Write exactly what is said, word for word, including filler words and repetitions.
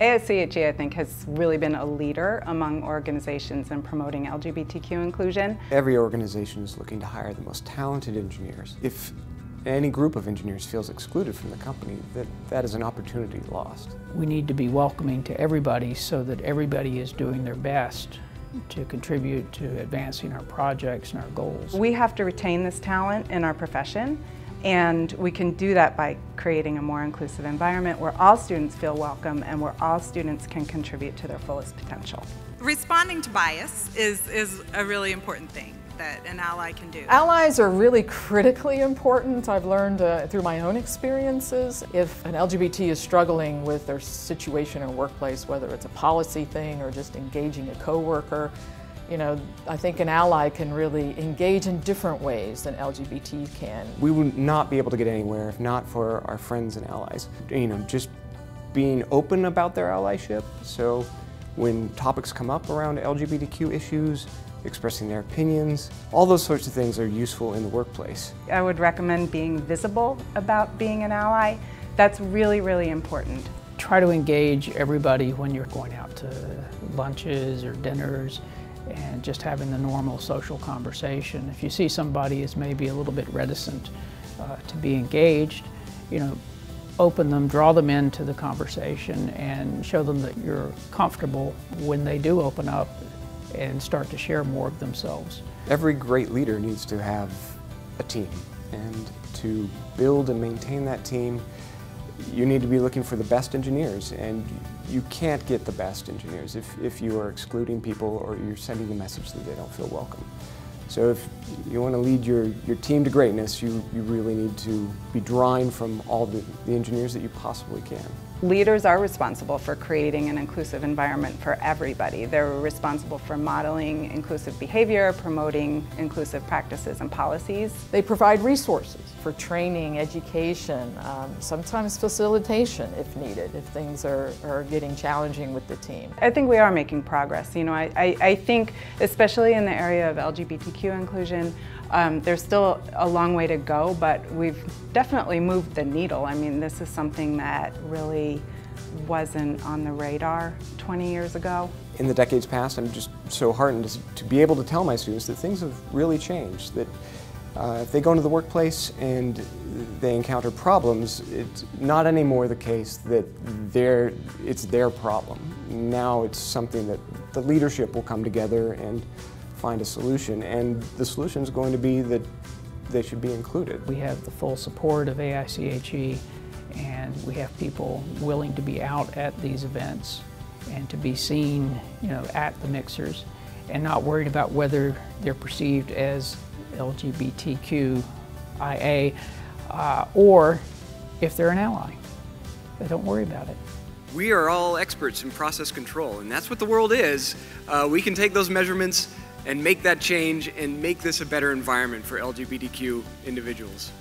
A S C H E, I think, has really been a leader among organizations in promoting L G B T Q inclusion. Every organization is looking to hire the most talented engineers. If any group of engineers feels excluded from the company, that, that is an opportunity lost. We need to be welcoming to everybody so that everybody is doing their best to contribute to advancing our projects and our goals. We have to retain this talent in our profession, and we can do that by creating a more inclusive environment where all students feel welcome and where all students can contribute to their fullest potential. Responding to bias is, is a really important thing that an ally can do. Allies are really critically important. I've learned uh, through my own experiences, if an L G B T is struggling with their situation in a workplace, whether it's a policy thing or just engaging a coworker, you know, I think an ally can really engage in different ways than L G B T can. We would not be able to get anywhere if not for our friends and allies. You know, just being open about their allyship. So when topics come up around L G B T Q issues, expressing their opinions, all those sorts of things are useful in the workplace. I would recommend being visible about being an ally. That's really, really important. Try to engage everybody when you're going out to lunches or dinners, and just having the normal social conversation. If you see somebody is maybe a little bit reticent uh, to be engaged, you know, open them, draw them into the conversation, and show them that you're comfortable when they do open up and start to share more of themselves. Every great leader needs to have a team, and to build and maintain that team, you need to be looking for the best engineers, and you can't get the best engineers if, if you are excluding people or you're sending the message that they don't feel welcome. So if you want to lead your, your team to greatness, you, you really need to be drawing from all the, the engineers that you possibly can. Leaders are responsible for creating an inclusive environment for everybody. They're responsible for modeling inclusive behavior, promoting inclusive practices and policies. They provide resources for training, education, um, sometimes facilitation if needed, if things are, are getting challenging with the team. I think we are making progress. You know, I, I, I think especially in the area of L G B T Q inclusion, um, there's still a long way to go, but we've definitely moved the needle. I mean, this is something that really wasn't on the radar twenty years ago. In the decades past, I'm just so heartened to be able to tell my students that things have really changed, that Uh, if they go into the workplace and they encounter problems, it's not anymore the case that they're, it's their problem. Now it's something that the leadership will come together and find a solution, and the solution is going to be that they should be included. We have the full support of A I C H E, and we have people willing to be out at these events and to be seen, you know, at the mixers, and not worried about whether they're perceived as L G B T Q I A, uh, or if they're an ally. They don't worry about it. We are all experts in process control, and that's what the world is. Uh, we can take those measurements and make that change and make this a better environment for L G B T Q individuals.